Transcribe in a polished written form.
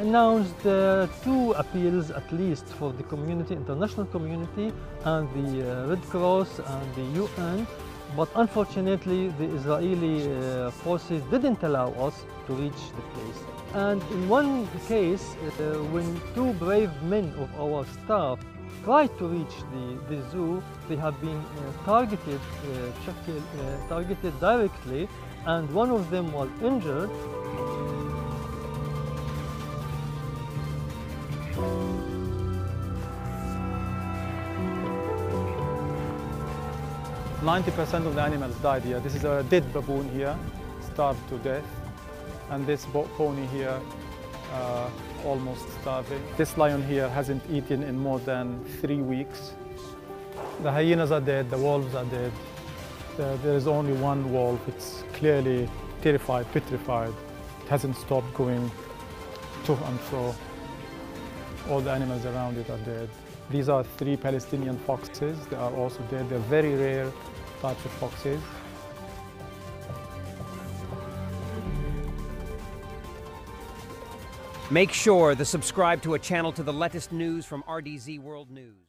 announced two appeals at least for the community, international community, and the Red Cross and the UN. But unfortunately, the Israeli forces didn't allow us to reach the place. And in one case, when two brave men of our staff tried to reach the zoo, they have been targeted directly, and one of them was injured.90% of the animals died here. This is a dead baboon here, starved to death. And this pony here, almost starving. This lion here hasn't eaten in more than 3 weeks. The hyenas are dead, the wolves are dead. There is only one wolf. It's clearly terrified, petrified. It hasn't stopped going to and fro. All the animals around it are dead. These are 3 Palestinian foxes. They are also dead. They're very rare types of foxes. Make sure to subscribe to a channel to the latest news from RDZ World News.